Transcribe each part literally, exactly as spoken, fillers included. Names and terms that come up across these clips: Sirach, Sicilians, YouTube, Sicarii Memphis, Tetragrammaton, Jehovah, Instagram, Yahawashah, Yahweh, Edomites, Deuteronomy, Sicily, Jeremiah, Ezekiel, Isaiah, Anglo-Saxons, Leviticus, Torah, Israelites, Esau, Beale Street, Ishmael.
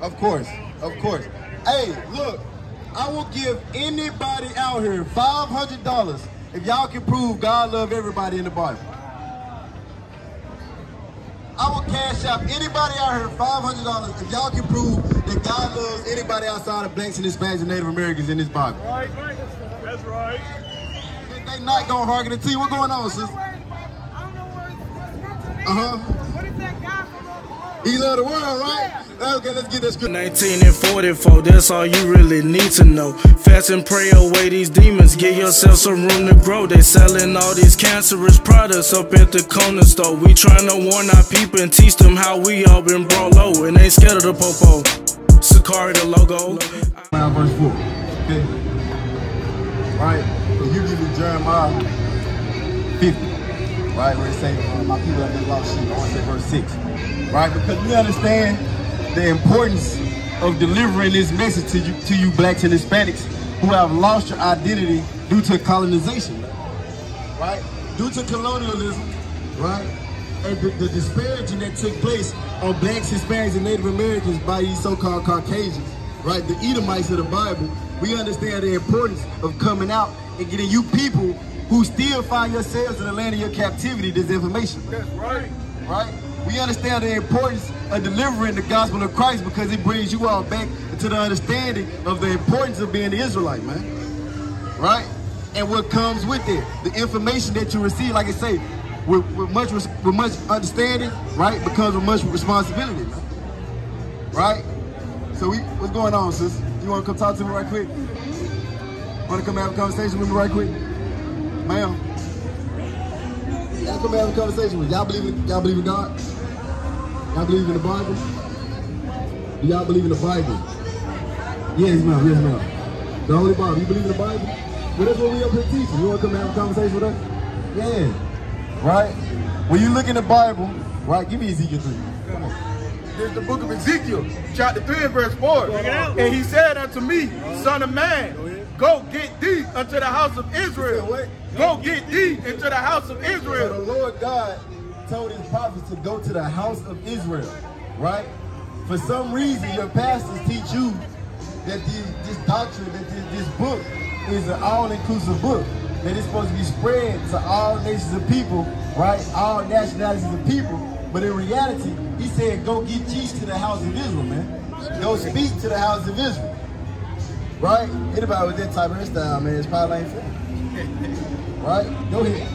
Of course, of course. Hey, look, I will give anybody out here five hundred dollars if y'all can prove God love everybody in the Bible. I will cash out anybody out here five hundred dollars if y'all can prove that God loves anybody outside of blacks and Hispanics and Native Americans in this Bible. Right, right. That's right. If they not gonna harken the tea, what's going on, sis? Uh-huh. What is that guy from the world? He love the world, right? Yeah. Okay, let's get this script. nineteen and forty-four, that's all you really need to know. Fast and pray away these demons, give yourself some room to grow. They selling all these cancerous products up at the corner store. We trying to warn our people and teach them how we all been brought low. And they scared of the popo. Sicarii the logo. verse four, okay? Right, and you give me Jeremiah fifty. Right, where it says, uh, my people have been lost sheep. I want to say verse six. Right, because we understand the importance of delivering this message to you, to you blacks and Hispanics who have lost your identity due to colonization, right? Due to colonialism, right? And the, the disparaging that took place on blacks, Hispanics, and Native Americans by these so-called Caucasians, right? The Edomites of the Bible. We understand the importance of coming out and getting you people who still find yourselves in the land of your captivity, this information. That's right. Right? We understand the importance of delivering the gospel of Christ because it brings you all back to the understanding of the importance of being the Israelite, man. Right? And what comes with it, the information that you receive, like I say, with, with, much, with much understanding, right, becomes with much responsibility, man. Right? So we, what's going on, sis? You want to come talk to me right quick? Want to come have a conversation with me right quick? Ma'am, y'all come have a conversation with y'all. Believe in y'all believe in God. Y'all believe in the Bible. Do y'all believe in the Bible? Yes, ma'am. Yes, ma'am. The Holy Bible. You believe in the Bible? Well, that's what we up here teaching. You want to come have a conversation with us? Yeah. Right. When you look in the Bible, right? Give me Ezekiel three. Come on. There's the book of Ezekiel, chapter three and verse four. Check it out. And he said unto me, Son of man, go get thee unto the house of Israel. Go get thee into the house of Israel. So the Lord God told his prophets to go to the house of Israel, right? For some reason, your pastors teach you that the, this doctrine, that this, this book is an all-inclusive book, that it's supposed to be spread to all nations of people, right? All nationalities of people. But in reality, he said, go get ye to the house of Israel, man. Go speak to the house of Isral, right? Anybody with that type of style, man, it's probably ain't fair. Right? Go ahead.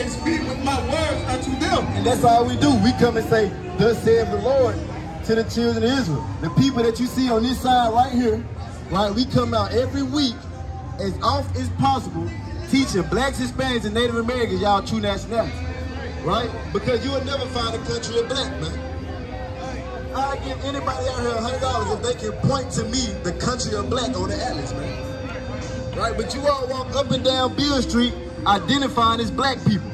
And speak with my words unto them. And that's all we do. We come and say, thus saith the Lord to the children of Israel. The people that you see on this side right here, right? We come out every week as often as possible teaching blacks, Hispanics, and Native Americans, y'all true nationalities. Right? Because you will never find a country of black, man. I'll give anybody out here one hundred dollars if they can point to me the country of black on the atlas, man. Right? But you all walk up and down Beale Street identifying as black people.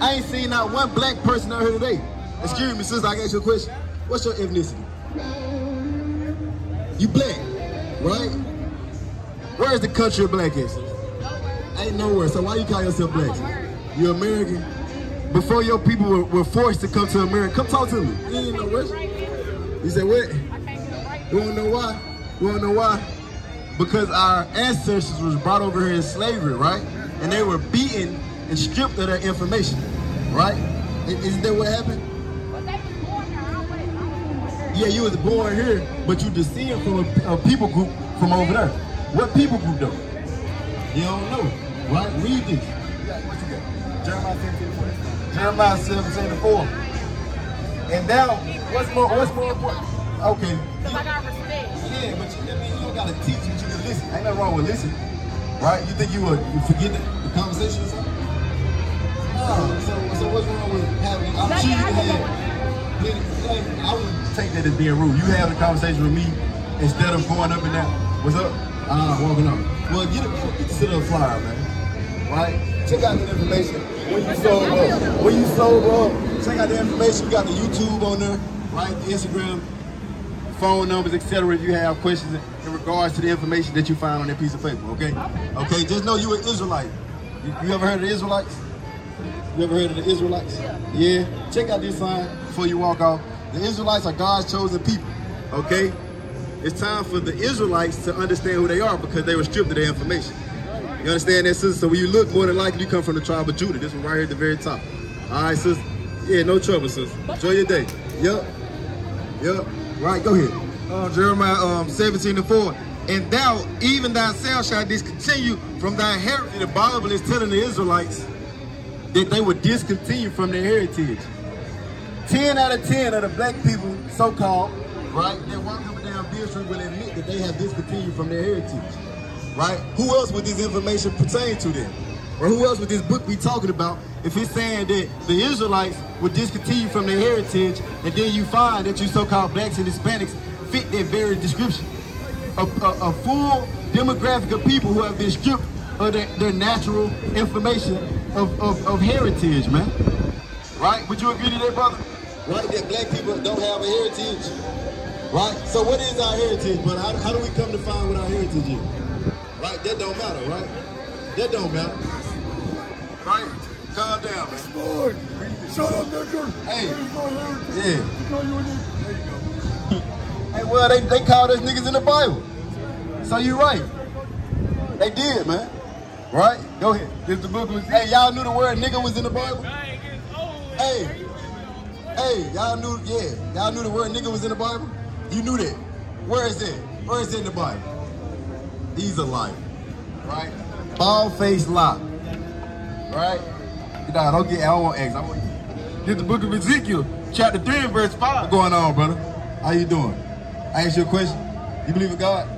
I ain't seen not one black person out here today. Excuse me, sister, I got your question. What's your ethnicity? You black, right? Where is the country of black at? Ain't nowhere. So why you call yourself black? You're American. Before your people were, were forced to come to America, come talk to me. You ain't no worse. You said what? You wanna know why? You wanna know why? Because our ancestors was brought over here in slavery, right? And they were beaten and stripped of their information, right? Isn't that what happened? Well, they was born here. I wasn't, I wasn't born here. Yeah, you was born here, but you descend from a, a people group from over there. What people group though? You don't know, right? Read this. What you got? Jeremiah seventeen and four. Jeremiah seventeen and four. And now, what's more, what's more important? Okay. Because I got respect. Yeah, but you, you don't got to teach, but you can listen. Ain't nothing wrong with listening. Right? You think you would forget the, the conversation or something? No. So, so what's wrong with having, I'm sure you had, I would take that as being rude. You have a conversation with me instead of going up and down. What's up? Ah, uh, walking up. Well, get a get sit up flyer, man. Right? Check out that information. When you sold up, when you sold up, check out the information. You got the YouTube on there, right? The Instagram, phone numbers, et cetera. If you have questions in regards to the information that you find on that piece of paper, okay? Okay, okay, just know you an Israelite. You, you ever heard of the Israelites? You ever heard of the Israelites? Yeah. Yeah. Check out this sign before you walk off. The Israelites are God's chosen people, okay? It's time for the Israelites to understand who they are, because they were stripped of their information. You understand that, sister? So when you look, more than likely you come from the tribe of Judah. This one right here at the very top. All right, sister. Yeah, no trouble, sister. Enjoy your day. Yep. Yep. Right, go ahead. Uh, Jeremiah um, seventeen and four. And thou, even thyself, shalt discontinue from thy heritage. The Bible is telling the Israelites that they were discontinued from their heritage. ten out of ten of the black people, so-called, right, that walk up and down Beale Street will admit that they have discontinued from their heritage, right? Who else would this information pertain to them? Or who else would this book be talking about if it's saying that the Israelites would discontinue from their heritage, and then you find that you so-called blacks and Hispanics fit that very description? A, a, a full demographic of people who have been stripped of their, their natural information of, of, of heritage, man. Right? Would you agree to that, brother? Right, that black people don't have a heritage. Right? So what is our heritage, brother? How, how do we come to find what our heritage is? Right? That don't matter, right? That don't matter. Right? Calm down, man. Lord, shut up, nigga. Hey. Yeah. There you go. Hey, well, they, they called us niggas in the Bible. So you're right. They did, man. Right? Go ahead. This the book was, hey, y'all knew the word nigga was in the Bible? Hey. Hey, y'all knew, yeah. Y'all knew the word nigga was in the Bible? You knew that. Where is it? Where is it in the Bible? He's a liar. Right? Bald-faced lie. Right? Nah, don't get, I don't want to ask. I want to get the book of Ezekiel, chapter three and verse five. What's going on, brother? How you doing? I asked you a question. You believe in God?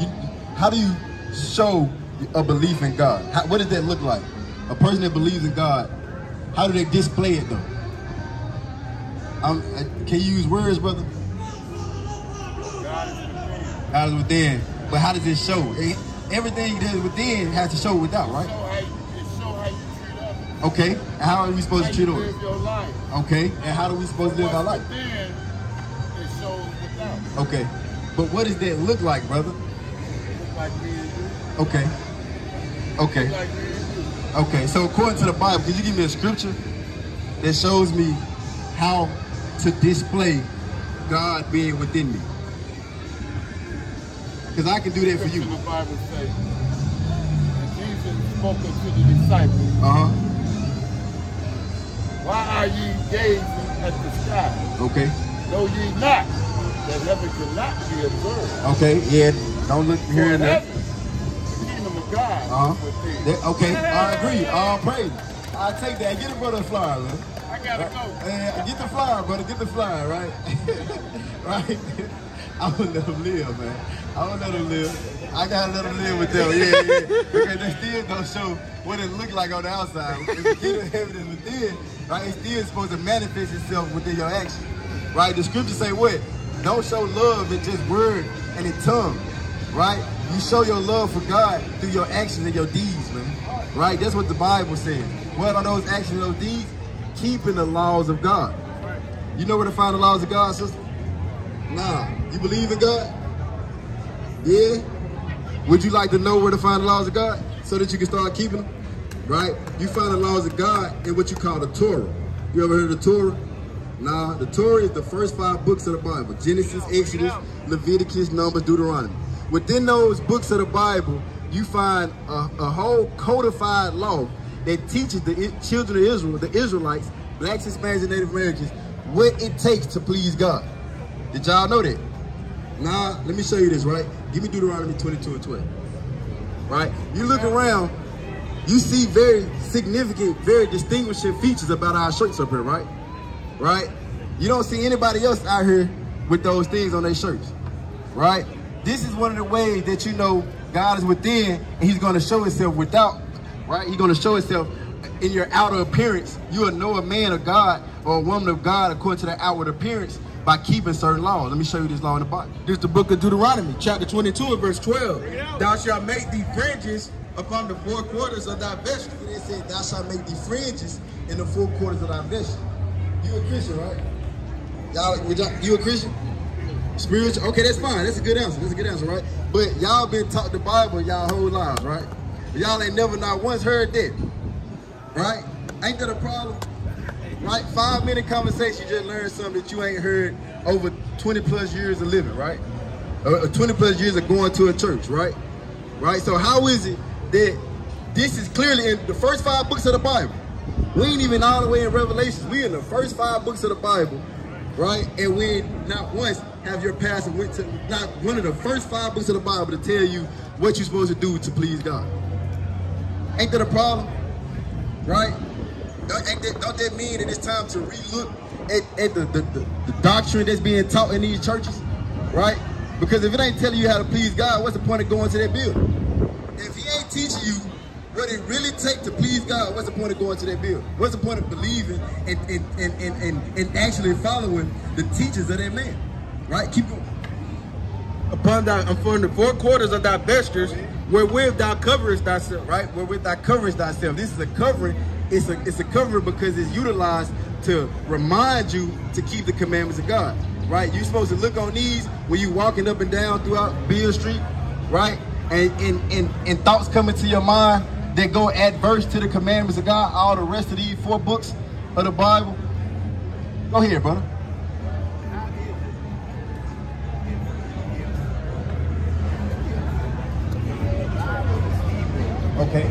You, how do you show a belief in God? How, what does that look like? A person that believes in God, how do they display it, though? I'm, I, can you use words, brother? God is within. God is within. But how does it show? It, everything that is within has to show without, right? It show how you treat others. Okay. And how are we supposed how to treat others? Okay. And how do we supposed to live our life? Within, okay, but what does that look like, brother? Look like me and you. Okay. Okay. Like me and you. Okay, so according to the Bible, can you give me a scripture that shows me how to display God being within me? Because I can do that for you. The Bible says, Jesus spoke unto the disciples. Uh-huh. Why are ye gazing at the sky? Okay. Know ye not that heaven cannot be observed. Okay, yeah, don't look here and there. The kingdom of God. Uh -huh. That, okay, I agree. All praise. I take that. Get it, brother, a flyer, man. I gotta right. go. Uh, get the flyer, brother. Get the flyer, right? Right? I would let them live, man. I would let them live. I gotta let them live with them. Yeah, yeah. Because they still don't show what it looked like on the outside. If the kingdom of heaven is within, right, it's still supposed to manifest itself within your action. Right? The scriptures say what? Don't show love in just word and in tongue, right? You show your love for God through your actions and your deeds, man, right? That's what the Bible says. What are those actions and those deeds? Keeping the laws of God. You know where to find the laws of God, sister? Nah. You believe in God? Yeah? Would you like to know where to find the laws of God so that you can start keeping them, right? You find the laws of God in what you call the Torah. You ever heard of the Torah? Nah, the Torah is the first five books of the Bible. Genesis, Exodus, Leviticus, Numbers, Deuteronomy. Within those books of the Bible, you find a, a whole codified law that teaches the children of Israel, the Israelites, blacks, Hispanics, and Native Americans, what it takes to please God. Did y'all know that? Nah, let me show you this, right? Give me Deuteronomy twenty-two and twelve, right? You look around, you see very significant, very distinguishing features about our shirts up here, right? Right? You don't see anybody else out here with those things on their shirts, right? This is one of the ways that you know God is within, and he's going to show himself without, right? He's going to show himself in your outer appearance. You will know a man of God or a woman of God according to their outward appearance by keeping certain laws. Let me show you this law in the Bible. This is the book of Deuteronomy, chapter twenty-two, verse twelve. Thou shalt make thee fringes upon the four quarters of thy vesture. And it said, thou shalt make thee fringes in the four quarters of thy vesture. You a Christian, right? Y'all, you a Christian? Spiritual? Okay, that's fine. That's a good answer. That's a good answer, right? But y'all been taught the Bible y'all whole lives, right? Y'all ain't never not once heard that, right? Ain't that a problem? Right? Five minute conversation, you just learned something that you ain't heard over twenty plus years of living, right? uh, twenty plus years of going to a church, right? Right? So how is it that this is clearly in the first five books of the Bible? We ain't even all the way in Revelations. We in the first five books of the Bible, right? And we not once have your pastor went to not one of the first five books of the Bible to tell you what you're supposed to do to please God. Ain't that a problem, right? Ain't that, don't that mean that it's time to relook at, at the, the, the, the doctrine that's being taught in these churches, right? Because if it ain't telling you how to please God, what's the point of going to that building? If he ain't teaching you what it really takes to please God, what's the point of going to that building? What's the point of believing and, and, and, and, and, and actually following the teachings of that man, right? Keep going. Upon thy, upon the four quarters of thy vestures, wherewith thou coverest thyself, right? Wherewith thou coverest thyself. This is a covering. It's a, it's a covering because it's utilized to remind you to keep the commandments of God, right? You're supposed to look on these when you walking up and down throughout Beale Street, right? And, and, and, and thoughts coming to your mind that go adverse to the commandments of God, all the rest of these four books of the Bible. Go ahead, brother. Okay.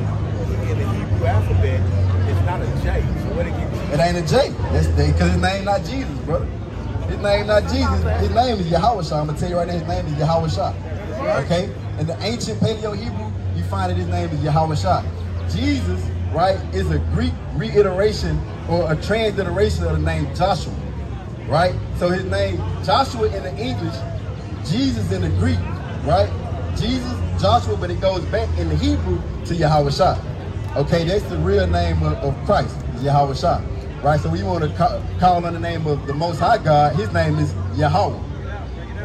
In the Hebrew alphabet, it's not a J. So what it gives? It ain't a J. That's because his name not Jesus, brother. His name not Jesus. His name is Yahawashah. I'm gonna tell you right now. His name is Yahawashah. Okay. In the ancient Paleo-Hebrew, you find that his name is Yahawashah. Jesus, right, is a Greek reiteration or a transliteration of the name Joshua, right? So his name Joshua in the English, Jesus in the Greek, right? Jesus, Joshua, but it goes back in the Hebrew to Yahawashah. Okay, that's the real name of, of Christ, Yahawashah, right? So we want to ca call on the name of the Most High God. His name is Yahweh,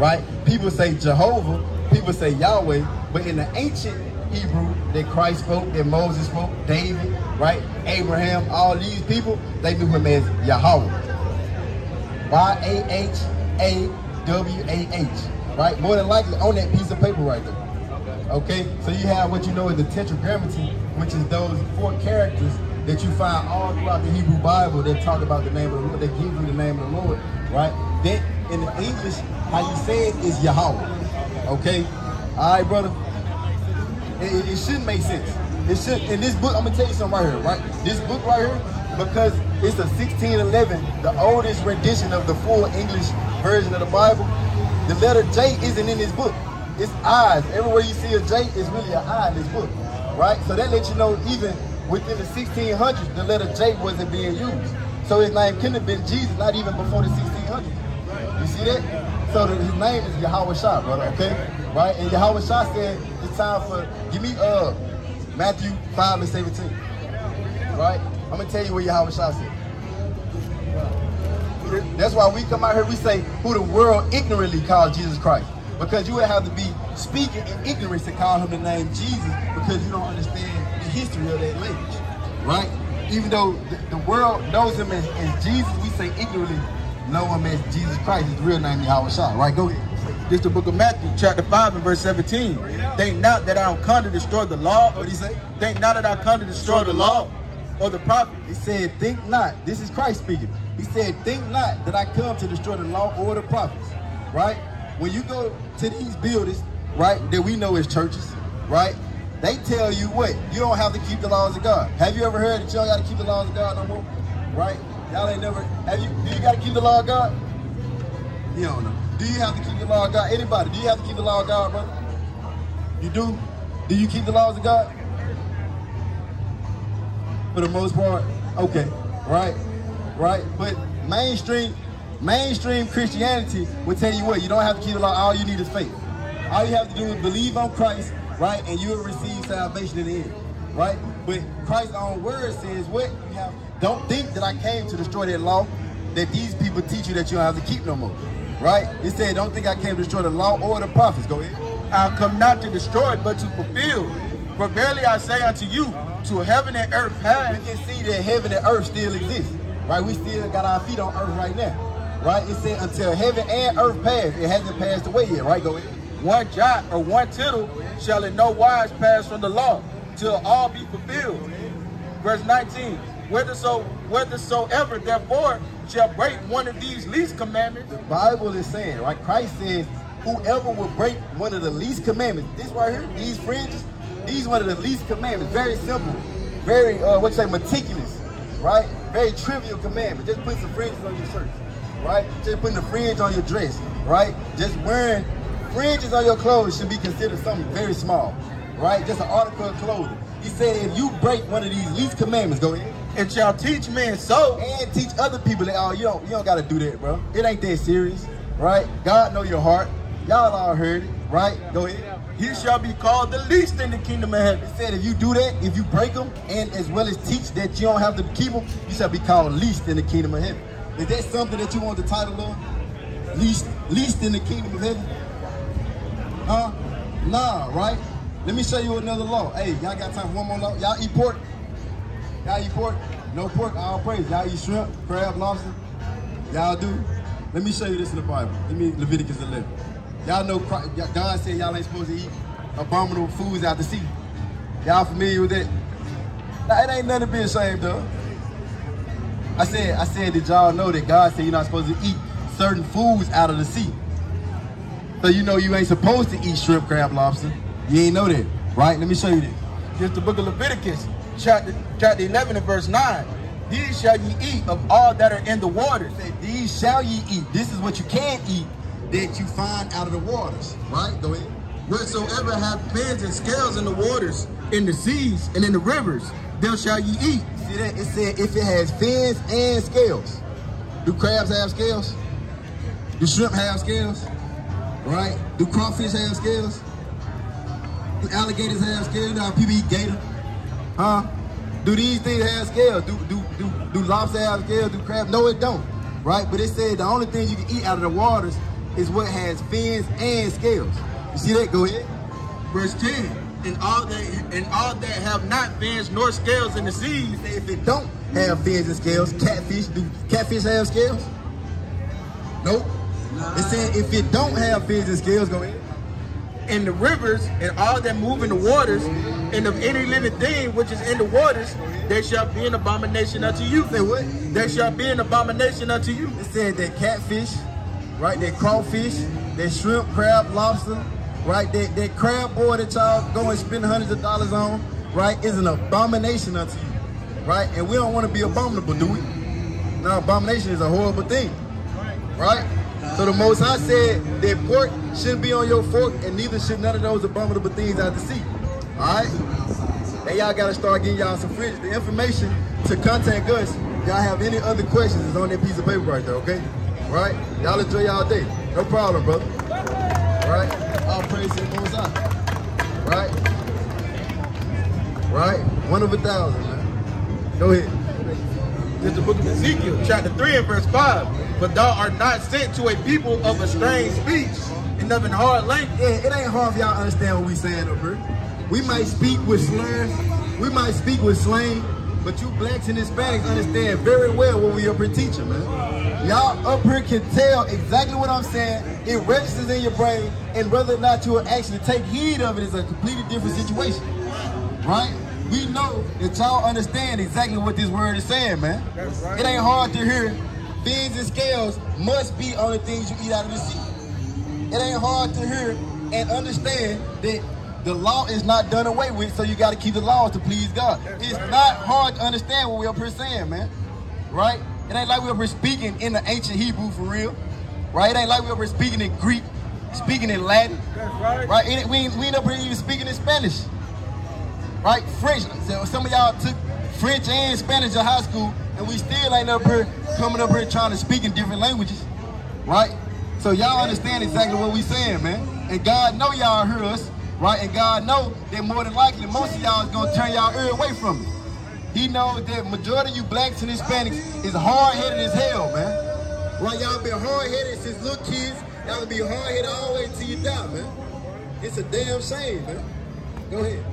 right? People say Jehovah, people say Yahweh, but in the ancient Hebrew that Christ spoke, that Moses spoke, David, right? Abraham, all these people, they knew him as Yahweh. Y A H A W A H. Right, more than likely on that piece of paper right there. Okay. Okay, so you have what you know is the tetragrammaton, which is those four characters that you find all throughout the Hebrew Bible that talk about the name of the Lord, that give you the name of the Lord, right? That in the English, how you say it is Yahweh. Okay, all right, brother. It, it, it shouldn't make sense. It should. In this book, I'm gonna tell you something right here, right? This book right here, because it's a sixteen eleven, the oldest rendition of the full English version of the Bible. The letter J isn't in this book. It's I's. Everywhere you see a J is really an I in this book, right? So that lets you know even within the sixteen hundreds, the letter J wasn't being used. So his name couldn't have been Jesus, not even before the sixteen hundreds. You see that? So his name is Yahawashah, brother, okay? Right? And Yahawashah said, it's time for, give me uh, Matthew five and seventeen, right? I'm going to tell you what Yahawashah said. That's why we come out here, we say who the world ignorantly calls Jesus Christ. Because you would have to be speaking in ignorance to call him the name Jesus because you don't understand the history of that language, right? Even though the, the world knows him as, as Jesus, we say ignorantly know him as Jesus Christ. His real name is Yahawashah, right? Go ahead. This is the book of Matthew, chapter five and verse seventeen. Think not that I am come to destroy the law. What did he say? Think not that I come to destroy the law or the prophet. He said, think not. This is Christ speaking. He said, think not that I come to destroy the law or the prophets, right? When you go to these buildings, right, that we know as churches, right, they tell you what? You don't have to keep the laws of God. Have you ever heard that y'all got to keep the laws of God no more? Right? Y'all ain't never, have you, do you got to keep the law of God? You don't know. Do you have to keep the law of God? Anybody, do you have to keep the law of God, brother? You do? Do you keep the laws of God? For the most part, okay, right? Right, but mainstream mainstream Christianity will tell you what, you don't have to keep the law, all you need is faith. All you have to do is believe on Christ, right, and you will receive salvation in the end, right? But Christ's own word says what? You have, don't think that I came to destroy that law that these people teach you that you don't have to keep no more, right? It said, don't think I came to destroy the law or the prophets. Go ahead. I come not to destroy it, but to fulfill. For verily I say unto you, to heaven and earth have. You can see that heaven and earth still exist. Right, we still got our feet on earth right now. Right, it said until heaven and earth pass, it hasn't passed away yet. Right, go ahead. One jot or one tittle shall in no wise pass from the law till all be fulfilled. Verse nineteen. Whetherso, whethersoever therefore shall break one of these least commandments. The Bible is saying, right? Christ says, whoever would break one of the least commandments, this right here, these fringes, these one of the least commandments, very simple, very, uh, what you say, meticulous, right? Very trivial commandment. Just put some fringes on your shirt, right? Just putting a fringe on your dress, right? Just wearing fringes on your clothes should be considered something very small, right? Just an article of clothing. He said, if you break one of these least commandments, go ahead. And y'all teach men so. And teach other people that, oh, you don't, you don't got to do that, bro. It ain't that serious, right? God know your heart. Y'all all heard it, right? Go ahead. He shall be called the least in the kingdom of heaven. It said if you do that, if you break them, and as well as teach that you don't have to keep them, you shall be called least in the kingdom of heaven. Is that something that you want the title of? Least, least in the kingdom of heaven? Huh? Nah, right? Let me show you another law. Hey, y'all got time for one more law? Y'all eat pork? Y'all eat pork? No pork, all praise. Y'all eat shrimp, crab, lobster? Y'all do? Let me show you this in the Bible. Let me, Leviticus eleven. Y'all know God said y'all ain't supposed to eat abominable foods out the sea. Y'all familiar with that? Now, it ain't nothing to be ashamed of. I said, I said, did y'all know that God said you're not supposed to eat certain foods out of the sea? So you know you ain't supposed to eat shrimp, crab, lobster. You ain't know that, right? Let me show you this. Here's the book of Leviticus, chapter, chapter eleven and verse nine. These shall ye eat of all that are in the waters. Say, these shall ye eat. This is what you can eat that you find out of the waters, right? Go ahead. Whatsoever have fins and scales in the waters, in the seas, and in the rivers, them shall ye eat. See that? It said if it has fins and scales. Do crabs have scales? Do shrimp have scales? Right? Do crawfish have scales? Do alligators have scales? Do our people eat gator? Huh? Do these things have scales? Do, do, do, do lobster have scales? Do crabs? No, it don't, right? But it said the only thing you can eat out of the waters is what has fins and scales. You see that? Go ahead. Verse ten, and all that and all that have not fins nor scales in the seas. If it don't have fins and scales, catfish, do catfish have scales? Nope. Nah. It said if it don't have fins and scales, go ahead. In the rivers and all that move in the waters, and of any living thing which is in the waters, there shall be an abomination unto you. Say what? There shall be an abomination unto you. It said that catfish, right, that crawfish, that shrimp, crab, lobster, right, that, that crab boy that y'all go and spend hundreds of dollars on, right, is an abomination unto you, right? And we don't want to be abominable, do we? Now, abomination is a horrible thing, right? So the Most High said that pork shouldn't be on your fork, and neither should none of those abominable things out to sea, all right? And y'all got to start getting y'all some fridges. The information to contact us, y'all have any other questions, is on that piece of paper right there, okay? Right? Y'all enjoy y'all day. No problem, brother. Right? All praise and goes out. Right? Right? One of a thousand, man. Go ahead. It's the book of Ezekiel, chapter three and verse five. But thou art not sent to a people of a strange speech and of an hard language. Yeah, it ain't hard if y'all understand what we saying over here. We might speak with slurs. We might speak with slang. But you blacks and Hispanics understand very well what we up here teaching, man. Y'all up here can tell exactly what I'm saying. It registers in your brain, and whether or not you will actually take heed of it is a completely different situation, right? We know that y'all understand exactly what this word is saying, man. Right. It ain't hard to hear. Fins and scales must be on the things you eat out of the sea. It ain't hard to hear and understand that the law is not done away with, so you got to keep the laws to please God. It's not hard to understand what we're up here saying, man. Right? It ain't like we're up here speaking in the ancient Hebrew for real. Right? It ain't like we're up here speaking in Greek, speaking in Latin. Right? It, we, ain't, we ain't up here even speaking in Spanish. Right? French. So some of y'all took French and Spanish in high school, and we still ain't up here coming up here trying to speak in different languages. Right? So y'all understand exactly what we saying, man. And God know y'all hear us. Right, and God knows that more than likely most of y'all is gonna turn y'all ear away from it. He knows that majority of you blacks and Hispanics is hard-headed as hell, man. Right, y'all been hard-headed since little kids. Y'all gonna be hard-headed all the way until you die, man. It's a damn shame, man. Go ahead.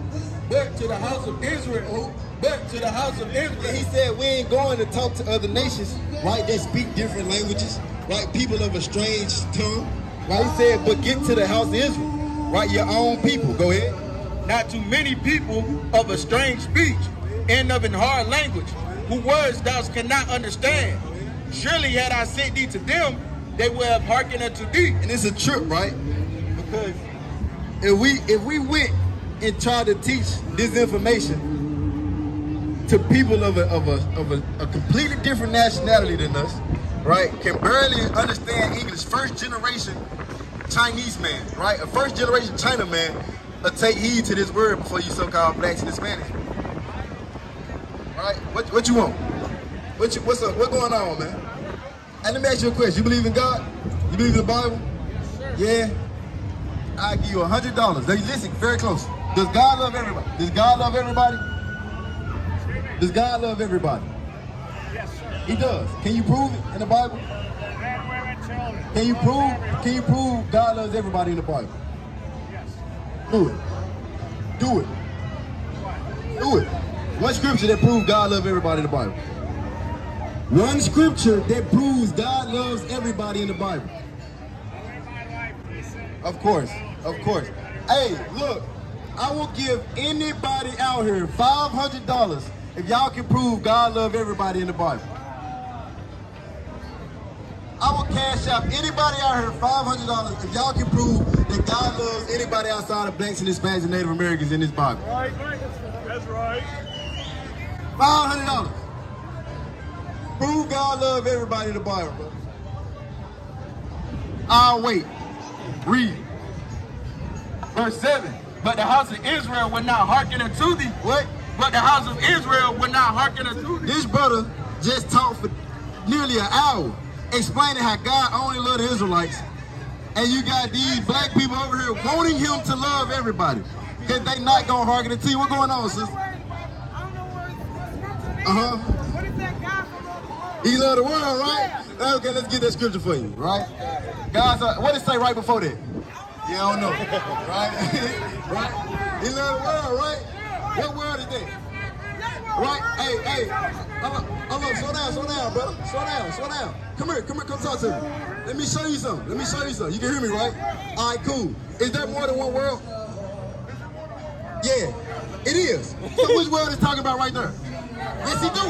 But to the house of Israel, but to the house of Israel. He said we ain't going to talk to other nations, right? They speak different languages, right? People of a strange tongue. Right, he said, but get to the house of Israel. Right, your own people. Go ahead. Not too many people of a strange speech and of an hard language, whose words thou cannot understand. Surely had I sent thee to them, they would have hearkened unto thee. And it's a trip, right? Because if we if we went and tried to teach this information to people of a of a of a, a completely different nationality than us, right? Can barely understand English, first generation Chinese man, right? A first generation China man, uh, take heed to this word before you so-called blacks and Hispanics. Right? What what you want? What you, what's up? What's going on, man? And let me ask you a question. You believe in God? You believe in the Bible? Yes, sir. Yeah. I give you a hundred dollars. Now you listen very close. Does God love everybody? Does God love everybody? Does God love everybody? Yes, sir. He does. Can you prove it in the Bible? Can you prove? Can you prove God loves everybody in the Bible? Yes. Do it. Do it. Do it. One scripture that proves God loves everybody in the Bible. One scripture that proves God loves everybody in the Bible. Of course, of course. Hey, look, I will give anybody out here five hundred dollars if y'all can prove God loves everybody in the Bible. I will cash out anybody out here five hundred dollars if y'all can prove that God loves anybody outside of blacks and Hispanics and Native Americans in this Bible. Right, that's right. five hundred dollars. Prove God love everybody in the Bible, bro. I'll wait. Read. Verse seven. But the house of Israel would not hearken unto thee. What? But the house of Israel would not hearken unto thee. This brother just talked for nearly an hour explaining how God only loved the Israelites. And you got these black people over here wanting him to love everybody. Because they not going to hearken unto you. What's going on, sister? I don't know where it's going to be. Uh-huh. He loved the world, right? Yeah. Okay, let's get that scripture for you, right? God's, uh, what did it say right before that? Yeah, I don't know, right? Right? He loved the world, right? What world is that? Right? Hey, hey, hold up, hold up, slow down, slow down, brother. Slow down, slow down. Come here, come here, come talk to me. Let me show you something, let me show you something. You can hear me, right? All right, cool. Is there more than one world? Yeah, it is. So which world is talking about right there? Yes, he do.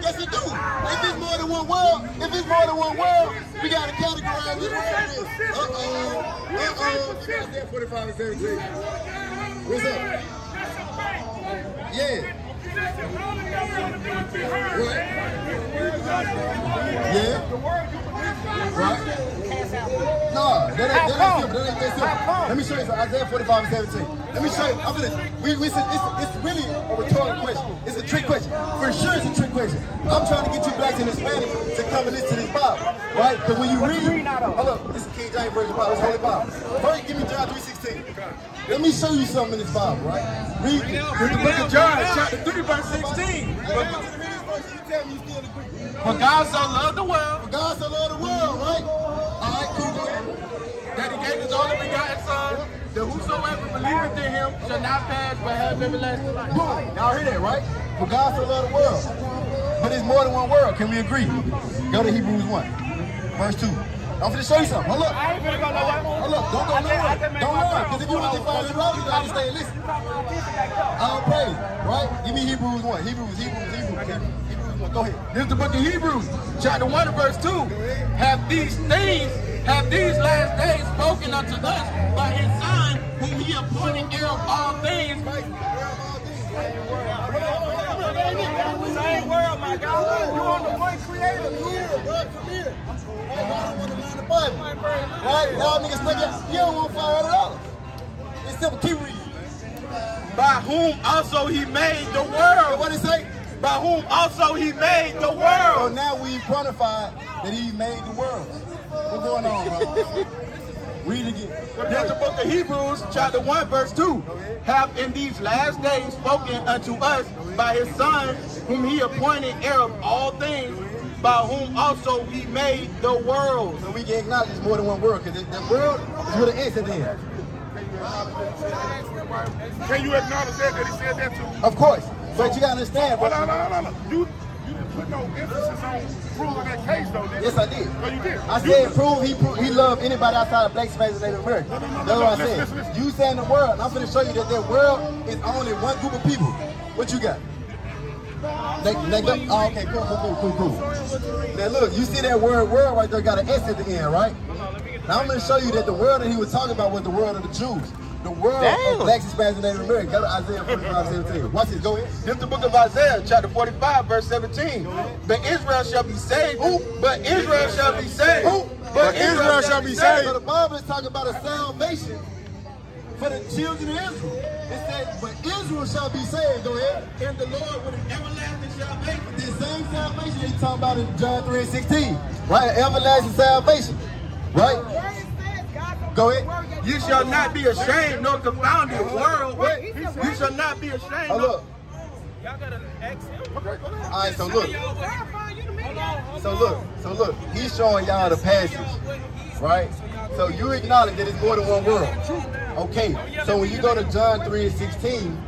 Yes, it do. If it's more than one world, if it's more than one world, we gotta categorize this world. Uh oh, uh oh. That's that forty-five and seventeen. What's up? Yeah. Right. Yeah. Right. No, that ain't that ain't simple. That ain't that simple. Let me show you something. Isaiah forty-five and seventeen. Let me show you. I'm gonna. We we. It's, it's really a rhetorical question. It's a trick question. For sure, it's a trick question. I'm trying to get you blacks and Hispanics to come and listen to this Bible, right? Because when you read, hold up. This is King James version Bible. It's Holy Bible. First, give me John three sixteen. Let me show you something in this Bible, right? Read read the book of John, chapter three, verse sixteen. For God so loved the world. For God so loved the world, right? All right, cool. That he gave his only begotten Son. That whosoever believeth in him shall not pass but have everlasting life. Boom. Y'all hear that, right? For God so loved the world. But it's more than one world. Can we agree? Go to Hebrews one, verse two. I'm finna show you something. Hold up. I ain't finna go nowhere. Hold up. Don't go nowhere. Don't run. Because if you want to find the road, you gotta stay and listen. I'll pray. Right? Give me Hebrews one. Hebrews, Hebrews, Hebrews. Hebrews one. Go ahead. Here's the book of Hebrews, chapter one, verse two. Have these things. Have these last days spoken unto us by his Son, whom he appointed heir of all things. Same world, my God. You on the one creator. Yeah, bro, come here. I don't want to mind the Bible. Right? Y'all niggas stuck out. You don't want five hundred dollars. It's simple. Keep reading. By whom also he made the world. What did it say? By whom also he made the world. So now we've quantified that he made the world. What's going on, bro? Read again. Here's the book of Hebrews, chapter one, verse two. Have in these last days spoken unto us by his Son, whom he appointed heir of all things, by whom also he made the world. So we can acknowledge it's more than one world, because the world is with an S at the end. Can you acknowledge that, that he said that to? Of course. But you got to understand, bro. No, no, no, no, no. You, you didn't put no emphasis on... That case, though, did yes, I did. No, you did. I you said did. prove he proved he loved anybody outside of black, Hispanics, and Native Americans. No, no, no, That's no, what no, I listen, said. Listen. You saying the world, and I'm going to show you that that world is only one group of people. What you got? They, they go, oh, okay, cool, cool, cool, cool, cool. Now, look, you see that word world right there got an S at the end, right? Now I'm going to show you that the world that he was talking about was the world of the Jews. The world Damn. of blacks, Hispanics, and Native Americans. Go to Isaiah forty-five, seventeen. Watch this. Go ahead. This is the book of Isaiah, chapter forty-five, verse seventeen. But Israel shall be saved. Who? But Israel shall be saved. Who? But, but Israel, Israel shall be saved. So the Bible is talking about a salvation for the children of Israel. It says, but Israel shall be saved. Go ahead. And the Lord with an everlasting shall make it. This same salvation he's talking about in John three and sixteen. Right? An everlasting salvation. Right? Go ahead. You shall not be ashamed nor confounded, world. Wait. You shall not be ashamed. Oh, look. Y'all gotta ask him. All right, so look. So look. So look. He's showing y'all the passage, right? So you acknowledge that it's more than one world. Okay. So when you go to John three and sixteen,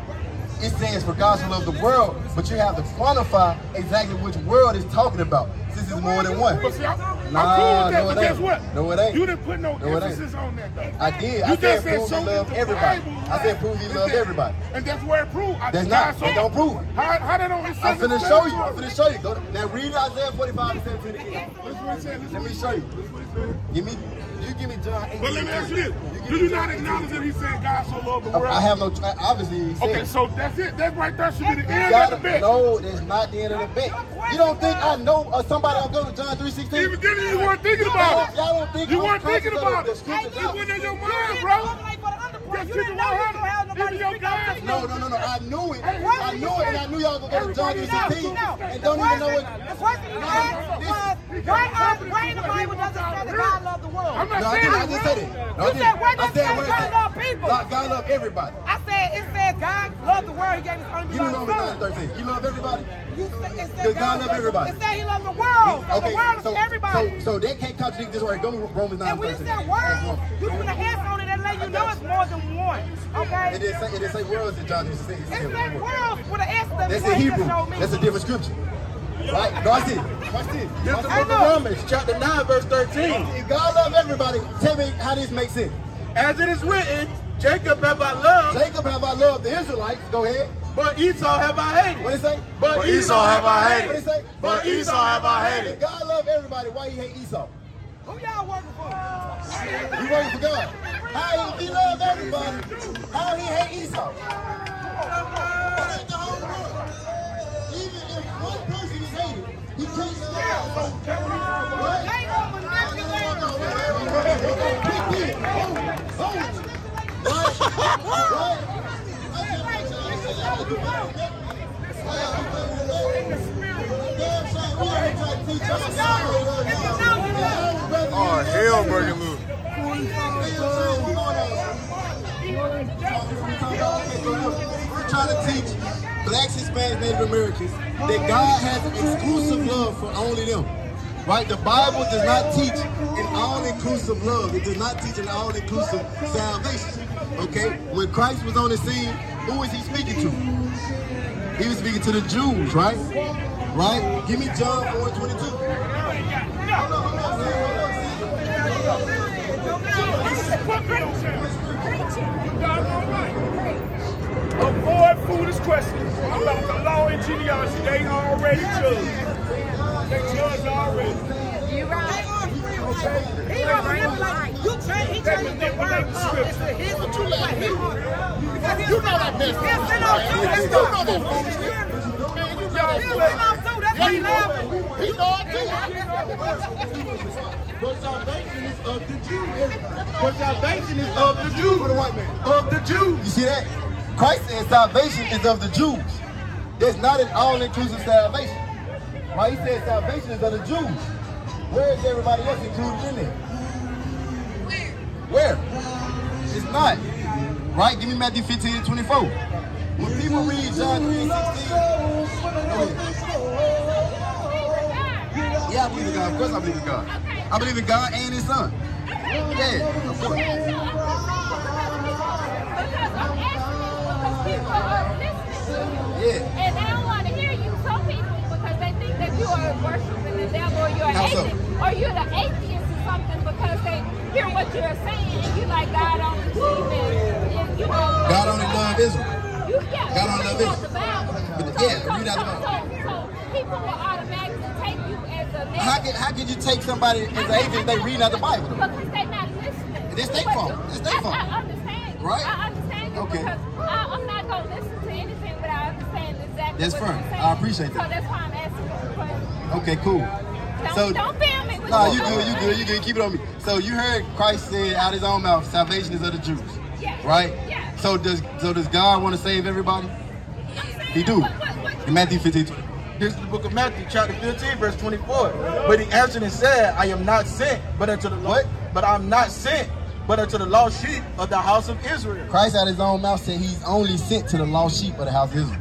it says for God so loved the world, but you have to quantify exactly which world it's talking about. This is more than one. Nah, I'm cool with that, no, but guess what? No, it ain't. You didn't put no, no emphasis on that, though. I did. You I said prove you love everybody. I said prove you love everybody. And that's where it proved. I that's not. It don't prove it. How, how they don't I'm finna show you. I'm finna show you. Go to, now read Isaiah forty-five and seventeen. Let me show you. Give me, you give me John eight. But let me ask you this. Do you not acknowledge that he said God so loved the world? I have no, obviously he said. Okay, so that's it. That right there should be the end of the bet. No, that's not the end of the bet. You don't think I know uh, somebody I'll go to John three sixteen? You weren't thinking about no, it. Don't think you weren't thinking about it. It wasn't in your mind, bro. Just keep it one hundred. Give me your guys. No, no, no, no. I knew it. I knew it, and I knew y'all was going to go to John three sixteen. And don't even know it. The question you asked was, why in the Bible doesn't say that God loved the world? I'm not saying I didn't say that. You said, where does it say God loved people? God loved everybody. I said, it says God loved the world. He gave his only begotten Son. You love everybody? You said God loved everybody. It said he loved the world. The world is everybody. So they can't contradict this right. Go to Romans nine. And we said world. You put a hand on it and let you know it's more than one. Okay? It didn't say, it didn't say worlds in John. It said worlds with an S. That's in Hebrew. That's a different scripture. Right? Watch this. Watch this. This is the book of Romans, chapter nine, verse thirteen. If God loves everybody, tell me how this makes sense. As it is written, Jacob have I loved. Jacob have I loved the Israelites. Go ahead. But Esau have I hated. What did it say? But, but Esau, Esau have I hated. What did it say? But, but Esau, Esau have I hated. If God love everybody, why he hate Esau? Who y'all working for? You working for God. How he love everybody, how he hate Esau? That ain't the whole world. Even if one person is hated, he can't love. Right? Oh, hell breaking loose. We're trying to teach blacks, Hispanics, Native Americans that God has an exclusive love for only them. Right? The Bible does not teach an all-inclusive love. It does not teach an all-inclusive salvation. Okay? When Christ was on the scene, who was he speaking to? He was speaking to the Jews, right? Right? Give me John four twenty-two. Avoid foolish questions about the law and genealogy. They already judge. They judge already. You're right. He don't manipulate. You change. He changes the word up. It's a his truth. You know that business. You know that business. But salvation is of the Jew. But salvation is of the Jew. For the white man. Of the Jew. You see that? Christ said salvation is of the Jews. There's not an all-inclusive salvation. Why he said salvation is of the Jews? Where is everybody else included in it? Where? It's not. Right? Give me Matthew fifteen and twenty-four. When people read John three and sixteen, yeah, I believe in God. Of course I believe in God. I believe in God and his son. Yeah, of course. Yeah. And they don't want to hear you tell people because they think that you are worshiping the devil or you're an atheist. Or you're the atheist or something because they hear what you're saying and you're like, God only believes in. You know, God only love Israel. You, yeah, God only love Israel. But so, yeah, so, read out the Bible. So, so people will automatically take you as a man. How can, how can you take somebody as an atheist if they read out the Bible? Because they're not And it's their fault. It's their fault. I understand you. Right? I understand you. Okay. Because I, I'm not going to listen to anything without understanding exactly that's what firm. You're saying. I appreciate that. So that's why I'm asking you the question. Okay, cool. Don't, so, don't fail me. No, you good, you good, you good. Keep it on me. So you heard Christ say out of his own mouth, salvation is of the Jews. Yes. Right? Yes. So does, so does God want to save everybody? He do. What, what, what, in Matthew fifteen. This is the book of Matthew, chapter fifteen, verse twenty-four. But he answered and said, I am not sent, but unto the what? But I'm not sent, but unto the lost sheep of the house of Israel. Christ out of his own mouth said he's only sent to the lost sheep of the house of Israel.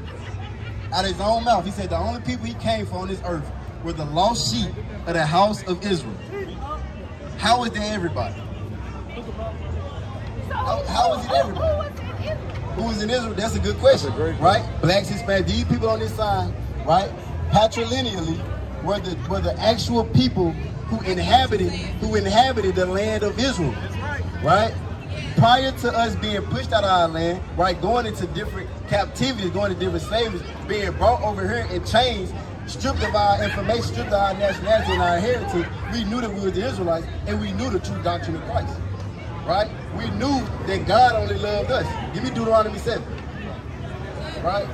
Out of his own mouth, he said the only people he came for on this earth were the lost sheep of the house of Israel. How is there everybody? How, how is it everybody? Who is in Israel? That's a good question, right? Blacks, Hispanics, these people on this side, right? Patrilineally, were the were the actual people who inhabited who inhabited the land of Israel, right? Prior to us being pushed out of our land, right, going into different captivity, going to different slaves, being brought over here in chains, stripped of our information, stripped of our nationality and our heritage, we knew that we were the Israelites, and we knew the true doctrine of Christ. Right? We knew that God only loved us. Give me Deuteronomy seven. Right?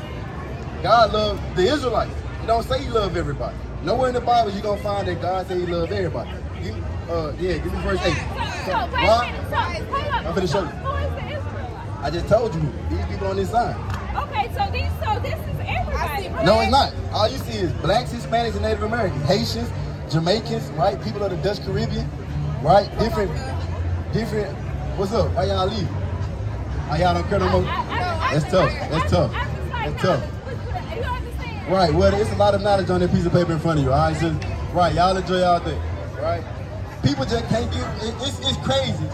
God loved the Israelites. He don't say he loved everybody. Nowhere in the Bible you're going to find that God said he loved everybody. Give me, uh, yeah, give me verse eight. So, I'm going to show you. Who is the Israelite? I just told you. These people on this side. Okay, so these, so this is everybody. No, it's not. All you see is blacks, Hispanics, and Native Americans. Haitians, Jamaicans, right? People of the Dutch Caribbean, right? Different... Different. What's up? Why y'all leave? Why y'all don't care no more? That's tough. That's tough. That's tough. Right. Well, it's a lot of knowledge on that piece of paper in front of you. All right. Just, right. Y'all enjoy y'all thing. Right. People just can't get. It, it's it's crazy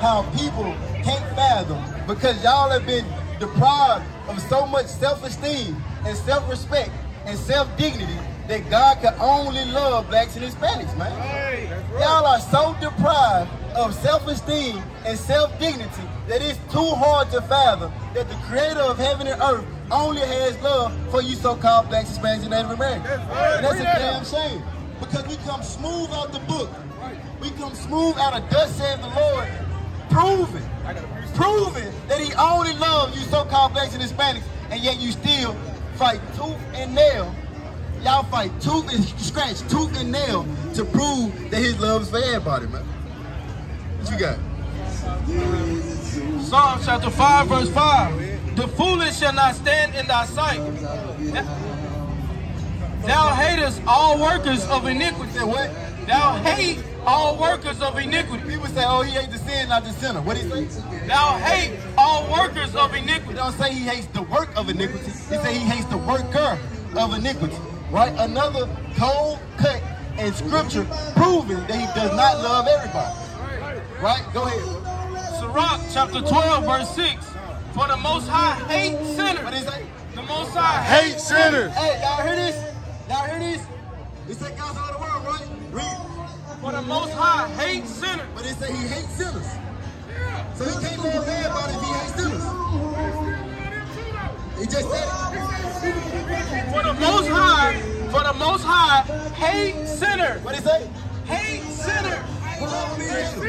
how people can't fathom, because y'all have been deprived of so much self-esteem and self-respect and self-dignity that God can only love blacks and Hispanics, man. Hey, y'all right. are so deprived of self-esteem and self-dignity that it's too hard to fathom that the creator of heaven and earth only has love for you so-called blacks, Hispanics, and Native Americans. That's, right. That's a damn shame, because we come smooth out the book. We come smooth out of dust, says the Lord, proving, proving that he only loves you so-called blacks and Hispanics, and yet you still fight tooth and nail. Y'all fight tooth and scratch, tooth and nail to prove that his love is for everybody, man. What you got? Psalm chapter five, verse five. The foolish shall not stand in thy sight. Thou hatest all workers of iniquity. What? Thou hate all workers of iniquity. People say, oh, he hates the sin, not the sinner. What do you say? Thou hate all workers of iniquity. They don't say he hates the work of iniquity. He say he hates the worker of iniquity. Right? Another cold cut in scripture proving that he does not love everybody. Right? Go ahead. Sirach chapter twelve, verse six. For the Most High hate sinners. What is that? The Most High hate sinners. Hey, y'all hear this? Y'all hear this? It's the gospel of the world, right? Read. For the Most High hate sinners. But it say he hates sinners. Yeah. So he can't love everybody if he hates sinners. He just said it. For the Most High. For the Most High, hate sinner. What did he say? Hate sinner. But if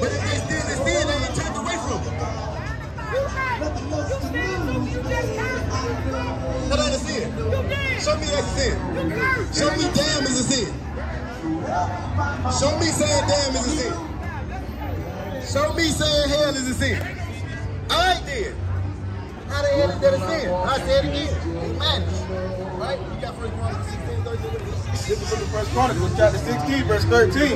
they still is sin, they ain't turned away from it. What is a sin? Show me that's a sin. Show me damn is a sin. Show me saying damn is a sin. Show me saying hell is a sin. I did. How the hell is that a sin? I said it again. It's madness. Right? You got First Chronicles sixteen, thirteen. This is from the First Chronicles chapter sixteen, verse thirteen.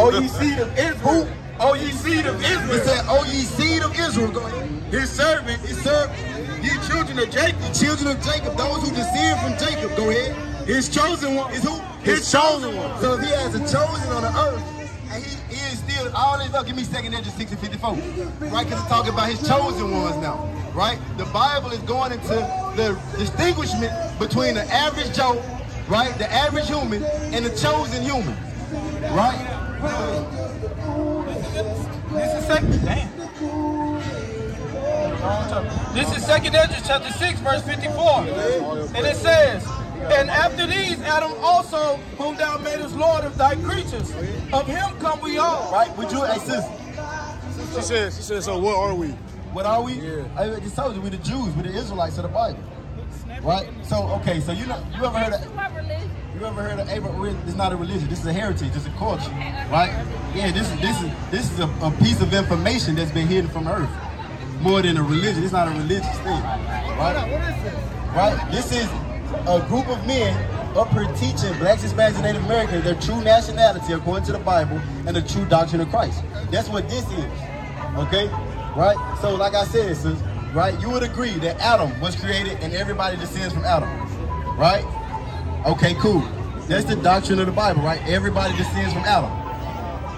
O ye seed of Israel. O ye seed of Israel. It said, O ye seed of Israel. Go ahead. His servant, his servant. Ye children of Jacob. The children of Jacob, those who descend from Jacob. Go ahead. His chosen one. Is who? His, his chosen one. So if he has a chosen on the earth, and he is still all this up. Give me Second Ezra six and fifty-four. Right? Because it's talking about his chosen ones now. Right? The Bible is going into the distinguishment between the average Joe, right? The average human and the chosen human. Right? This is second. Damn. This is Second Ezra chapter six, verse fifty-four. And it says, And after these, Adam also, whom thou madest Lord of thy creatures. Of him come we all. Right? Would you assist? She said, she said, so what are we? What are we? Yeah. I just told you, we're the Jews, we're the Israelites of the Bible. Right? So, okay, so you know, you ever heard of... You ever heard of Abraham? It's not a religion. This is a heritage. This is a culture, right? Yeah, this is this is this is a, a piece of information that's been hidden from Earth, more than a religion. It's not a religious thing, right? What is this? Right? This is a group of men up here teaching blacks, Hispanics, and Native Americans their true nationality according to the Bible and the true doctrine of Christ. That's what this is, okay? Right? So, like I said, sis, right? You would agree that Adam was created and everybody descends from Adam, right? Okay, cool. That's the doctrine of the Bible, right? Everybody descends from Adam.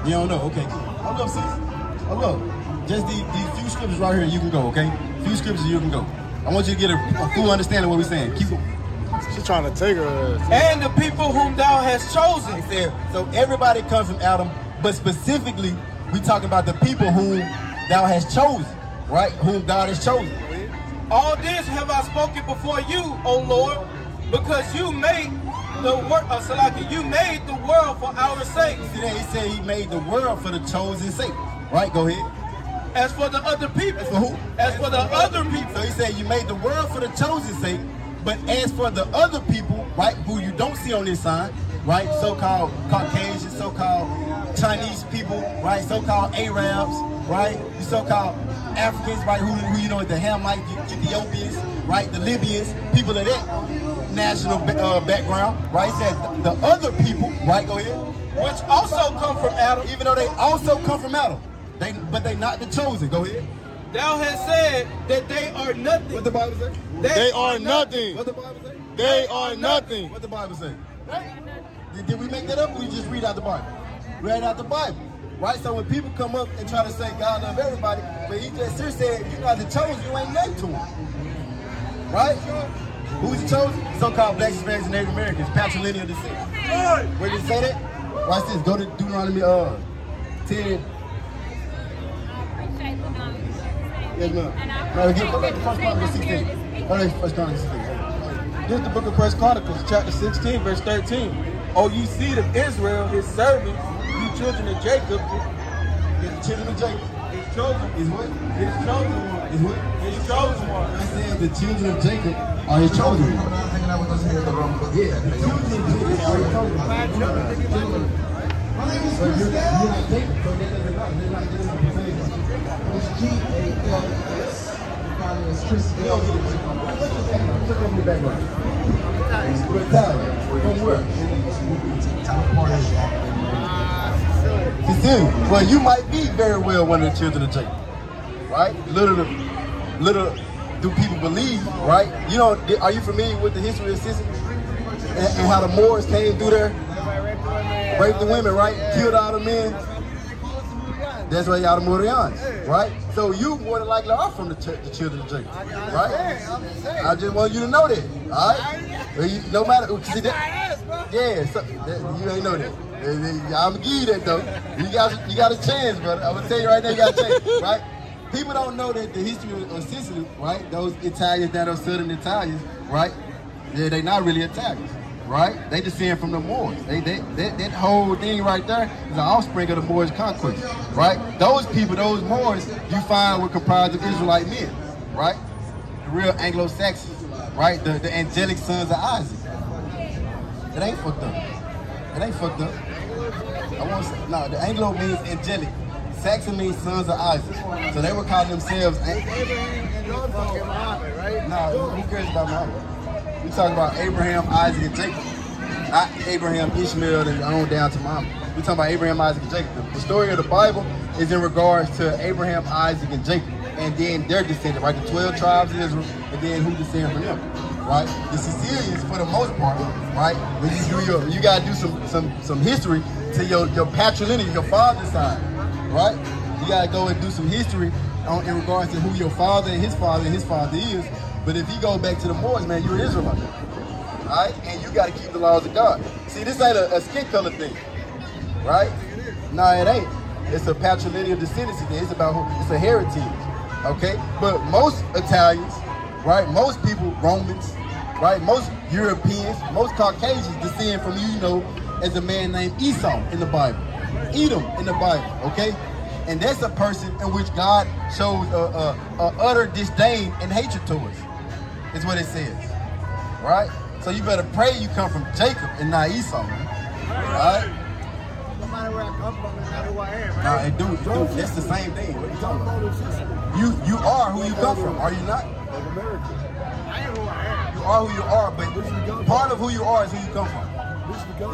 You don't know? Okay, cool. Hold up, sis. Hold up. Just these, these few scriptures right here, you can go, okay? Few scriptures, you can go. I want you to get a, a full understanding of what we're saying. Keep going. She's trying to take her ass. And the people whom thou hast chosen. So everybody comes from Adam, but specifically, we're talking about the people whom thou hast chosen, right? Whom thou hast chosen. All this have I spoken before you, O Lord, because you made the world, uh, Salaki, you made the world for our sake. See that? He said he made the world for the chosen sake. Right, go ahead. As for the other people. As for who? As, as for, for the other people. people. So he said you made the world for the chosen sake, but as for the other people, right, who you don't see on this sign, right, so-called Caucasian, so-called Chinese people, right, so-called Arabs, right, so-called Africans, right, who, who you know as the Hamites, the Ethiopians, right, the Libyans, people of that national uh, background, right? That the other people, right? Go ahead. Which also come from Adam, even though they also come from Adam, they but they not the chosen. Go ahead. Thou hast said that they are nothing. What the Bible say? They, they are, are nothing. nothing. What the Bible say? They, they are, are nothing. nothing. What the Bible say? Did, did we make that up? Or we just read out the Bible. Read out the Bible, right? So when people come up and try to say God love everybody, but he just said you're not the chosen. You ain't nothing to him, right? Who's chosen? So-called blacks, Hispanics, and Native Americans, patrilineal descent. Where did it say that? Watch this. Go to Deuteronomy uh, ten. Yes, ma'am. No, get, go back to First Chronicles sixteen. Oh, that's First Chronicles sixteen. This is the book of First Chronicles, chapter sixteen, verse thirteen. O you seed of Israel, his servants, you children of Jacob, his children of Jacob. His chosen. His what? His chosen one. His what? His chosen one. I said the children of Jacob. Are his children? I'm not hanging out with us here in the wrong book. Yeah. Well, you might be very well one of the children of Jacob, right? Little, little. Do people believe, right? You know, are you familiar with the history of Sicily and, and how the Moors came through there, raped the women, right? Killed all the men. That's why y'all the Morians, right? So you more than likely are from the, ch the children of Jacob, right? I just want you to know that, all right? Well, you, no matter, see that? Yeah, so, that, you ain't know that. I'm gonna give you that though. You got, you got a chance, brother. I'm gonna tell you right now, you got a chance, right? People don't know that the history of Sicily, right? Those Italians that are Southern Italians, right? Yeah, they're not really Italians, right? They descend from the Moors. They, they, that, that whole thing right there is the offspring of the Moorish conquest, right? Those people, those Moors, you find were comprised of Israelite men, right? The real Anglo-Saxons, right? The, the angelic sons of Isaac. It ain't fucked up. It ain't fucked up. I want to say, no, the Anglo means angelic. Saxon means sons of Isaac. So they would call themselves Abraham and Isaac, right? No, who cares about Muhammad? We talking about Abraham, Isaac, and Jacob. Not Abraham, Ishmael, and on down to Muhammad. We're talking about Abraham, Isaac, and Jacob. The story of the Bible is in regards to Abraham, Isaac, and Jacob. And then their descendant, right? The twelve tribes of Israel, and then who descended from them, right? The Sicilians, for the most part, right? When you do your, you gotta do some some some history to your, your patrilineal, your father's side. Right? You gotta go and do some history on, in regards to who your father and his father and his father is. But if you go back to the Moors, man, you're an Israelite. Alright? And you gotta keep the laws of God. See, this ain't a, a skin color thing. Right? No, it ain't. It's a patrilineal descendancy thing. It's about who, it's a heritage. Okay? But most Italians, right? Most people, Romans, right? Most Europeans, most Caucasians descend from, you know, as a man named Esau in the Bible, Edom in the Bible, okay? And that's a person in which God shows a, a, a utter disdain and hatred towards, is what it says, right? So you better pray you come from Jacob and not Esau, man. All right? No matter where I come from, it's not who I am, right? Nah, and dude, dude, that's the same thing. What are you talking about? You, you are who you come from, are you not? Of America. I am who I am. You are who you are, but part of who you are is who you come from.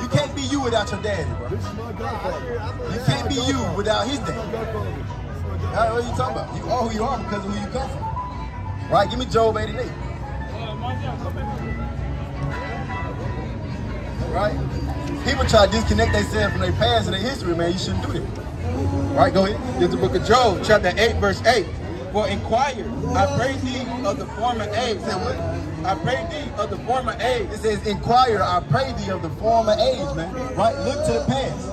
You can't be you without your daddy, bro. This is my godfather. You can't be you without his daddy. Nah, what are you talking about? You are who you are because of who you come from. Right? Give me Job eighty-eight. Right? People try to disconnect themselves from their past and their history, man. You shouldn't do that. All right, go ahead. Here's the book of Job, chapter eight, verse eight. For inquire, I pray thee of the former age. Say what? I pray thee of the former age. It says, inquire, I pray thee of the former age, man. Right? Look to the past.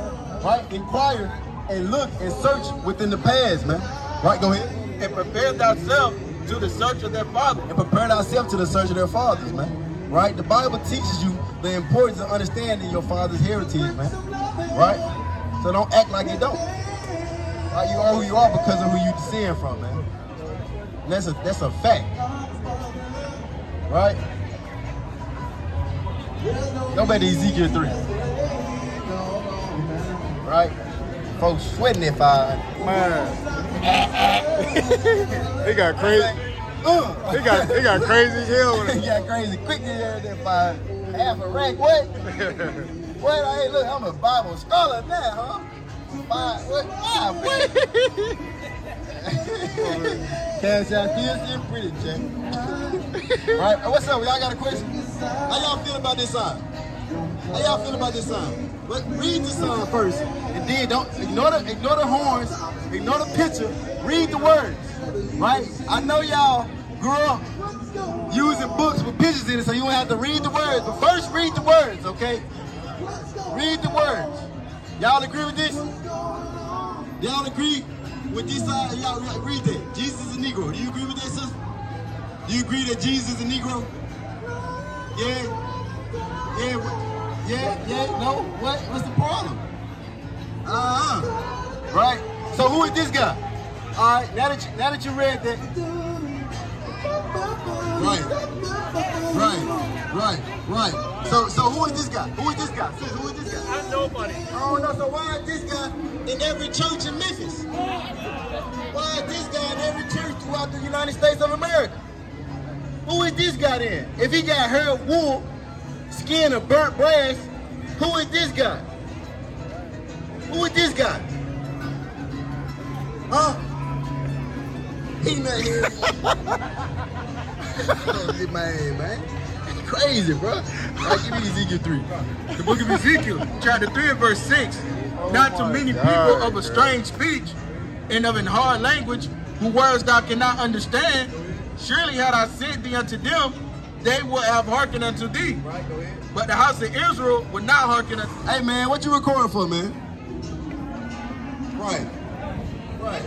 Right? Inquire and look and search within the past, man. Right? Go ahead. And prepare thyself to the search of their father. And prepare thyself to the search of their fathers, man. Right? The Bible teaches you the importance of understanding your father's heritage, man. Right? So don't act like you don't. Right? You are who you are because of who you descend from, man. And that's a, that's a fact. Right? Go back to Ezekiel three. Right? Folks sweating that fire. Man. They got crazy. Uh, they got they got crazy as hell. They got crazy quick as hell by half a rack. What? What? Hey, look, I'm a Bible scholar now, huh? By, what? Ah, what? Cash out, feel pretty, Jay. All right, what's up? Y'all got a question? How y'all feel about this song? How y'all feel about this song? But read the song first, and then don't ignore the ignore the horns, ignore the picture. Read the words. Right? I know y'all grew up using books with pictures in it, so you don't have to read the words. But first, read the words, okay? Read the words. Y'all agree with this? Y'all agree with this side? Y'all read that. Jesus is a Negro. Do you agree with that, sister? Do you agree that Jesus is a Negro? Yeah? Yeah? Yeah? Yeah? No? What? What's the problem? Uh-huh. Right? So who is this guy? All right, now that you, now that you read that. Right, right, right, right. So so who is this guy? Who is this guy? Sis, who is this guy? I'm nobody. I don't know, so why is this guy in every church in Memphis? Why is this guy in every church throughout the United States of America? Who is this guy then? If he got hair, wool, skin, or burnt brass, who is this guy? Who is this guy? Huh? He not here. Get my head, man. Crazy, bro. Right, give me Ezekiel three. The book of Ezekiel, chapter three and verse six. Oh, not too many God, people of a strange God. Speech and of an hard language, whose words thou cannot understand. Surely had I sent thee unto them, they would have hearkened unto thee. Right, go ahead. But the house of Israel would not hearken unto thee. Hey, man, what you recording for, man? Right. Right.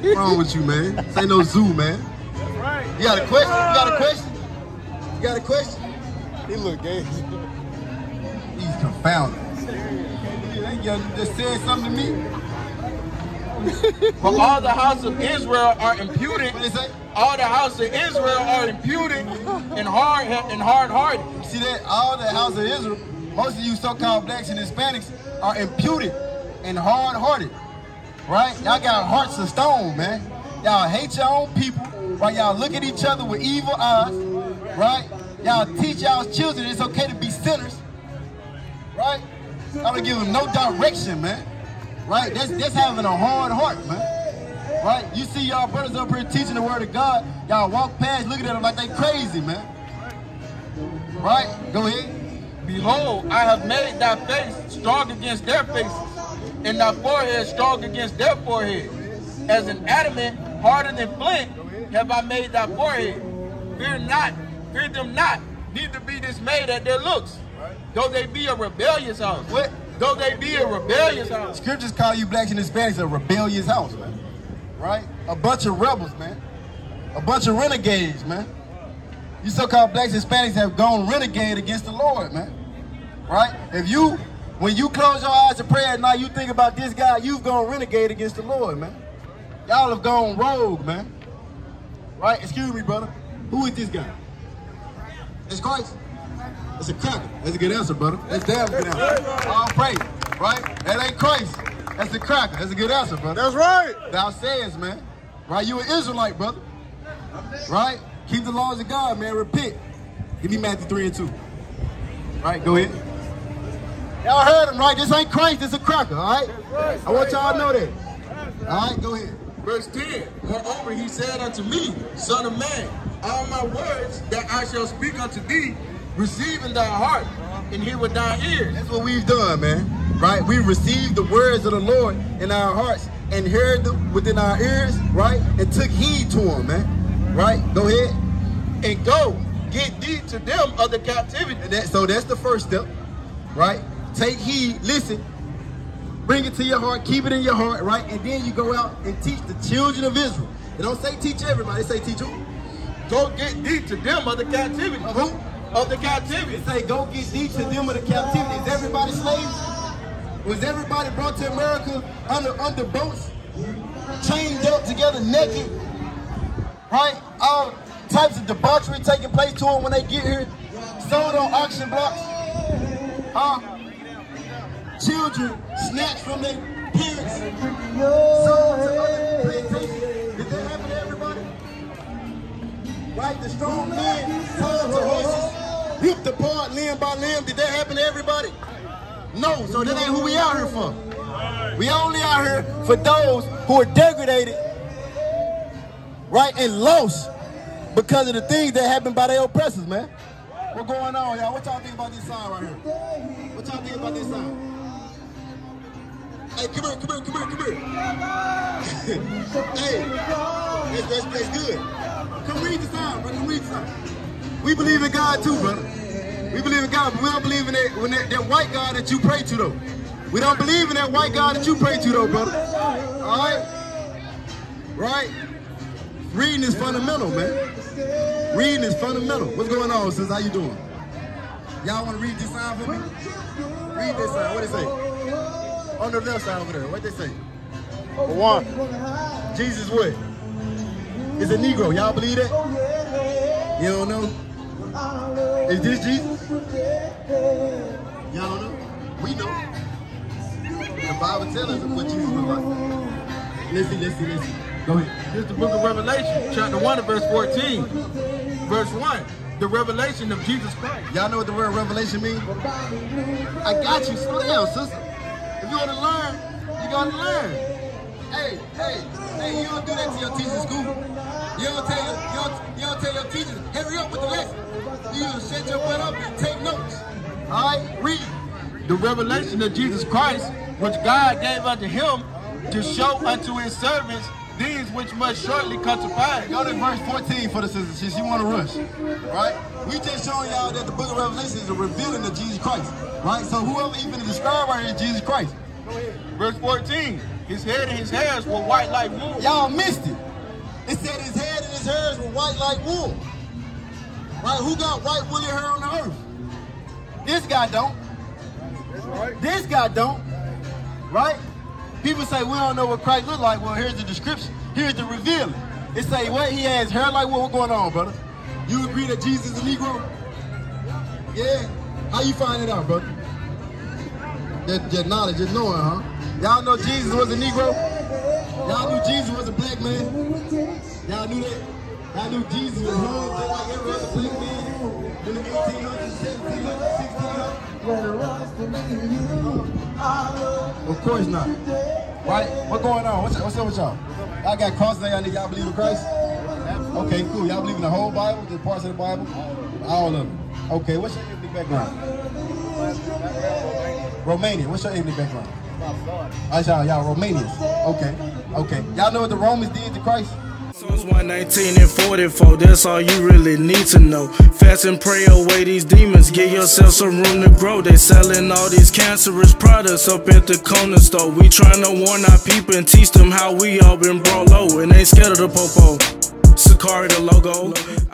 What's wrong with you, man? This ain't no zoo, man. That's right. You got a question? You got a question? You got a question? He look gay. He's confounded. That girl just said something to me. But all the house of Israel are imputed. What did it say? All the house of Israel are imputed and hard and hard-hearted. See that? All the house of Israel. Most of you so-called blacks and Hispanics are imputed and hard-hearted, right? Y'all got hearts of stone, man. Y'all hate your own people, right? Y'all look at each other with evil eyes, right? Y'all teach y'all's children it's okay to be sinners, right? I'm gonna give them no direction, man, right? That's, that's having a hard heart, man, right? You see y'all brothers up here teaching the word of God, y'all walk past looking at them like they crazy, man, right? Go ahead. Behold, I have made thy face strong against their faces, and thy forehead strong against their forehead. As an adamant, harder than flint, have I made thy forehead. Fear not, fear them not, neither be dismayed at their looks. Though they be a rebellious house. What? Though they be a rebellious house. Scriptures call you blacks and Hispanics a rebellious house, man. Right? A bunch of rebels, man. A a bunch of renegades, man. You so-called blacks, Hispanics have gone renegade against the Lord, man. Right? If you, when you close your eyes to prayer at night, you think about this guy, you've gone renegade against the Lord, man. Y'all have gone rogue, man. Right? Excuse me, brother. Who is this guy? It's Christ. It's a cracker. That's a good answer, brother. That's damn good answer. All praise, right? That ain't Christ. That's a cracker. That's a good answer, brother. That's right. Thou sayest, man. Right? You an Israelite, brother. Right? Keep the laws of God, man. Repent. Give me Matthew three and two. Right? Go ahead. Y'all heard him, right? This ain't Christ. This a cracker, all right? Right, I want y'all to know that. Right. All right? Go ahead. Verse ten. Moreover, he said unto me, Son of man, all my words that I shall speak unto thee, receiving thy heart and hear with thy ears. That's what we've done, man. Right? We received the words of the Lord in our hearts and heard them within our ears, right? And took heed to them, man. Right? Go ahead. And go, get thee to them of the captivity. That, so that's the first step, right? Take heed, listen, bring it to your heart, keep it in your heart, right? And then you go out and teach the children of Israel. They don't say teach everybody, they say teach who? Go get thee to them of the captivity. Of who? Of the captivity. Say, go get thee to them of the captivity. Is everybody slaves? Was everybody brought to America under, under boats? Chained up together, naked? Right? All types of debauchery taking place to them when they get here. Sold on auction blocks. Huh? Children snatched from their parents. Sold to other plantations. Did that happen to everybody? Right? The strong men sold to horses. Ripped apart limb by limb. Did that happen to everybody? No, so that ain't who we out here for. We only out here for those who are degraded, right, and lost because of the things that happened by their oppressors, man. What's going on, y'all? What y'all think about this sign right here? What y'all think about this sign? Hey, come here, come here, come here, come here. Hey, that's, that's, that's good. Come read the sign, brother, read the sign. We believe in God too, brother. We believe in God, but we don't believe in that, when that, that white God that you pray to, though. We don't believe in that white God that you pray to, though, brother. All right? Right? Reading is fundamental, man. Reading is fundamental. What's going on, sis? How you doing? Y'all want to read this sign for me? Read this sign. What it say? On the left side over there. What they say? One. Jesus what? Is a Negro. Y'all believe that? You don't know? Is this Jesus? Y'all know? We know. The Bible tells us what Jesus was like. Listen, listen, listen. Go ahead. This is the book of Revelation, chapter one and verse fourteen. Verse one, the revelation of Jesus Christ. Y'all know what the word revelation means? I got you. Slow down, sister. If you want to learn, you got to learn. Hey, hey, hey, you don't do that to your teacher in school. You don't, tell your, you, don't, you don't tell your teachers, hurry up with the lesson. You shut your butt up and take notes. All right, read. The revelation of Jesus Christ, which God gave unto him to show unto his servants these which must shortly come to pass. Go to verse fourteen for the sisters. She, she want to rush. Right? We just showing y'all that the book of Revelation is a revealing of Jesus Christ. Right? So whoever even described right here is Jesus Christ. Go ahead. Verse fourteen, his head and his hairs were white like wool. Y'all missed it. It said his head and his hairs were white like wool. Right? Who got white woolly hair on the earth? This guy don't. Right. This guy don't. Right? People say we don't know what Christ looked like. Well, here's the description. Here's the revealing. It say what he has hair like wool. What's going on, brother? You agree that Jesus is a Negro? Yeah. How you find it out, brother? That, that knowledge, just knowing, huh? Y'all know Jesus was a Negro? Y'all knew Jesus was a black man. Y'all knew that. Y'all knew Jesus was home just like every other black man in the eighteen hundreds, seventeen hundreds, sixteen hundreds. Of course not. Right? What's going on? What's, what's up with y'all? Y'all got crosses that y'all need. Y'all believe in Christ? Okay, cool. Y'all believe in the whole Bible? The parts of the Bible? All of them. Okay, what's your ethnic background? Romanian. What's your ethnic background? I y'all, y'all Romanians. Okay, okay. Y'all know what the Romans did to Christ? Psalms one nineteen and forty-four, that's all you really need to know. Fast and pray away these demons, give yourself some room to grow. They selling all these cancerous products up at the corner store. We trying to warn our people and teach them how we all been brought low and ain't scared of the popo. Sicarii the logo.